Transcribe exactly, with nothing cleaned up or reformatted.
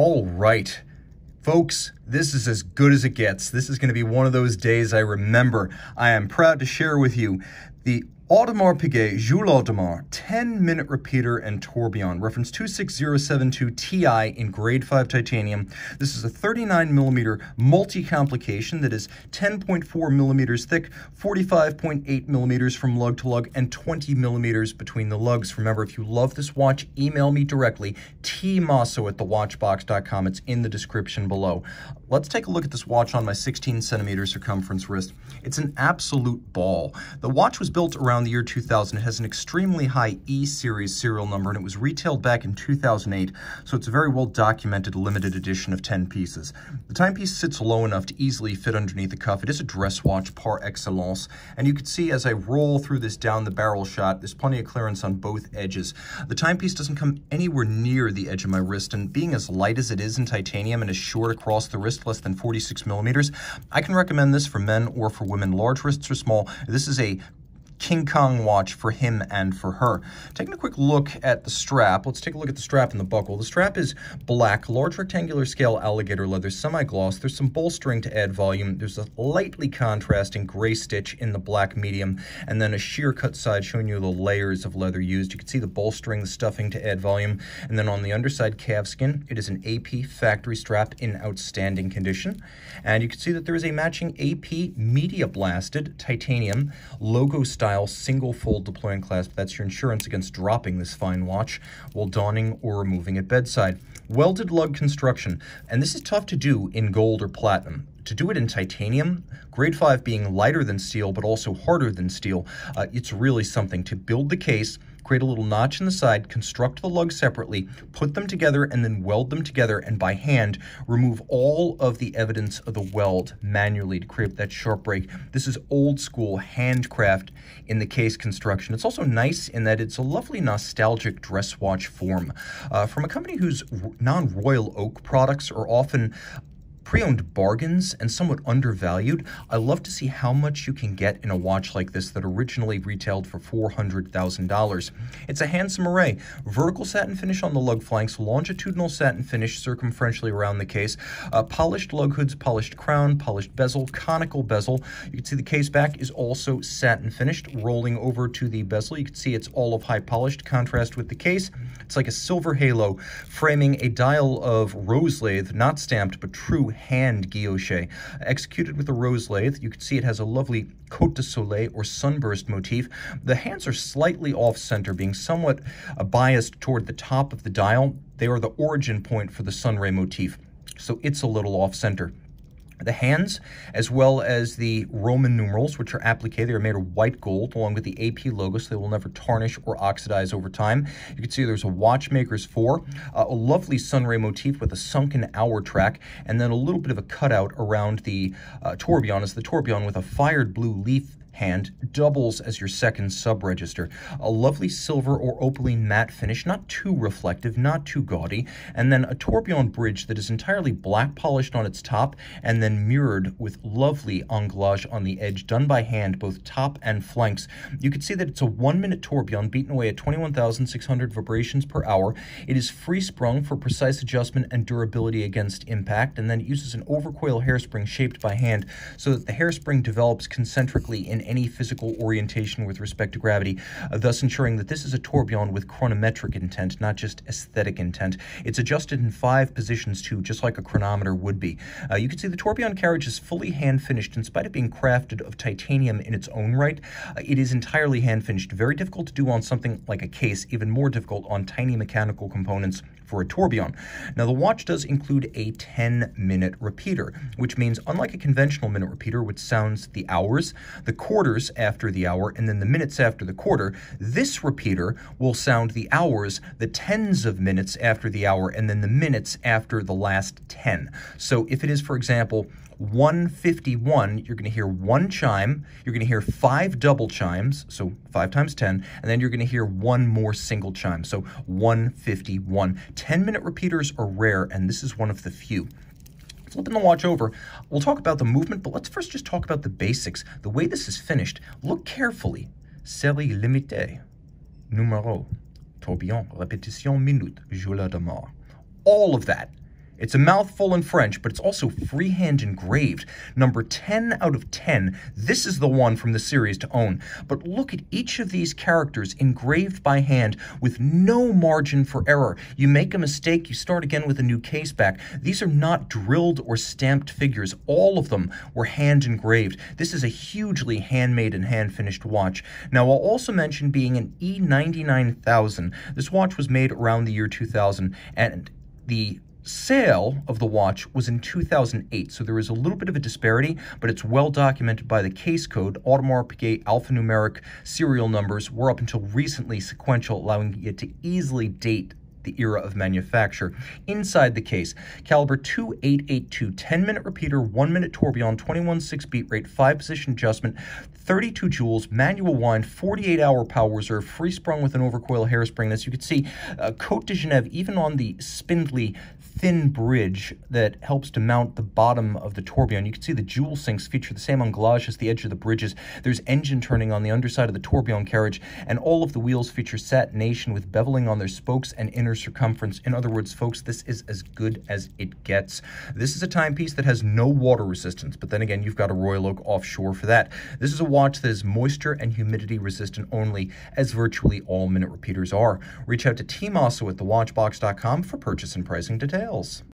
All right, folks, this is as good as it gets. This is going to be one of those days I remember. I am proud to share with you the Audemars Piguet, Jules Audemars, ten minute repeater and tourbillon, reference two six zero seven two T I in grade five titanium. This is a thirty-nine millimeter multi-complication that is ten point four millimeters thick, forty-five point eight millimeters from lug to lug, and twenty millimeters between the lugs. Remember, if you love this watch, email me directly, T mosso at the watchbox dot com. It's in the description below. Let's take a look at this watch on my sixteen centimeter circumference wrist. It's an absolute ball. The watch was built around the year two thousand. It has an extremely high E series serial number, and it was retailed back in two thousand eight, so it's a very well-documented limited edition of ten pieces. The timepiece sits low enough to easily fit underneath the cuff. It is a dress watch par excellence, and you can see as I roll through this down the barrel shot, there's plenty of clearance on both edges. The timepiece doesn't come anywhere near the edge of my wrist, and being as light as it is in titanium and as short across the wrist, less than forty-six millimeters, I can recommend this for men or for women, large wrists or small. This is a King Kong watch for him and for her. Taking a quick look at the strap, let's take a look at the strap and the buckle. The strap is black, large rectangular scale alligator leather, semi-gloss. There's some bolstering to add volume. There's a lightly contrasting gray stitch in the black medium, and then a sheer cut side showing you the layers of leather used. You can see the bolstering, the stuffing to add volume, and then on the underside calfskin, it is an A P factory strap in outstanding condition. And you can see that there is a matching A P media blasted titanium logo style single fold deploying clasp. That's your insurance against dropping this fine watch while donning or removing at bedside. Welded lug construction, and this is tough to do in gold or platinum. To do it in titanium, grade five being lighter than steel but also harder than steel, uh, it's really something to build the case, create a little notch in the side, construct the lugs separately, put them together, and then weld them together, and by hand remove all of the evidence of the weld manually to create that sharp break. This is old school handcraft in the case construction. It's also nice in that it's a lovely nostalgic dress watch form uh, from a company whose non-Royal Oak products are often pre-owned bargains and somewhat undervalued. I love to see how much you can get in a watch like this that originally retailed for four hundred thousand dollars. It's a handsome array. Vertical satin finish on the lug flanks, longitudinal satin finish circumferentially around the case, uh, polished lug hoods, polished crown, polished bezel, conical bezel. You can see the case back is also satin finished. Rolling over to the bezel, you can see it's olive high polished contrast with the case. It's like a silver halo framing a dial of rose lathe, not stamped, but true hand guilloche. Executed with a rose lathe, you can see it has a lovely Cote de Soleil or sunburst motif. The hands are slightly off-center, being somewhat uh, biased toward the top of the dial. They are the origin point for the sunray motif, so it's a little off-center. The hands, as well as the Roman numerals, which are applique, they are made of white gold, along with the A P logo, so they will never tarnish or oxidize over time. You can see there's a watchmaker's four, uh, a lovely sunray motif with a sunken hour track, and then a little bit of a cutout around the uh, tourbillon, as the tourbillon with a fired blue leaf hand doubles as your second sub-register. A lovely silver or opaline matte finish, not too reflective, not too gaudy, and then a tourbillon bridge that is entirely black polished on its top and then mirrored with lovely anglage on the edge, done by hand, both top and flanks. You can see that it's a one-minute tourbillon beaten away at twenty-one thousand six hundred vibrations per hour. It is free-sprung for precise adjustment and durability against impact, and then it uses an overcoil hairspring shaped by hand so that the hairspring develops concentrically in any physical orientation with respect to gravity, uh, thus ensuring that this is a tourbillon with chronometric intent, not just aesthetic intent. It's adjusted in five positions too, just like a chronometer would be. Uh, you can see the tourbillon carriage is fully hand-finished in spite of being crafted of titanium in its own right. Uh, it is entirely hand-finished, very difficult to do on something like a case, even more difficult on tiny mechanical components for a tourbillon. Now, the watch does include a ten minute repeater, which means, unlike a conventional minute repeater, which sounds the hours, the quarters after the hour, and then the minutes after the quarter, this repeater will sound the hours, the tens of minutes after the hour, and then the minutes after the last ten. So if it is, for example, one fifty-one, you're going to hear one chime, you're going to hear five double chimes, so five times ten, and then you're going to hear one more single chime, so one fifty-one. ten minute repeaters are rare, and this is one of the few. Flipping the watch over, we'll talk about the movement, but let's first just talk about the basics. The way this is finished, look carefully. Série limitée, numéro, tourbillon, répétition minute, Jules Audemars. All of that It's a mouthful in French, but it's also freehand engraved. Number ten out of ten. This is the one from the series to own. But look at each of these characters engraved by hand with no margin for error. You make a mistake, you start again with a new case back. These are not drilled or stamped figures. All of them were hand engraved. This is a hugely handmade and hand-finished watch. Now, I'll also mention being an E ninety-nine thousand. This watch was made around the year two thousand, and the sale of the watch was in two thousand eight, so there is a little bit of a disparity, but it's well documented by the case code. Audemars Piguet alphanumeric serial numbers were up until recently sequential, allowing it to easily date the era of manufacture. Inside the case, caliber two eight eight two, ten minute repeater, one minute tourbillon, twenty-one six beat rate, five position adjustment, thirty-two jewels, manual wind, forty-eight hour power reserve, free sprung with an overcoil hairspring. And as you can see, uh, Cote de Genève, even on the spindly thin bridge that helps to mount the bottom of the tourbillon, you can see the jewel sinks feature the same anglage as the edge of the bridges. There's engine turning on the underside of the tourbillon carriage, and all of the wheels feature satination with beveling on their spokes and inner circumference. In other words, folks, this is as good as it gets. This is a timepiece that has no water resistance, but then again, you've got a Royal Oak offshore for that. This is a watch that is moisture and humidity resistant only, as virtually all minute repeaters are. Reach out to Tim Mosso at the watch box dot com for purchase and pricing details.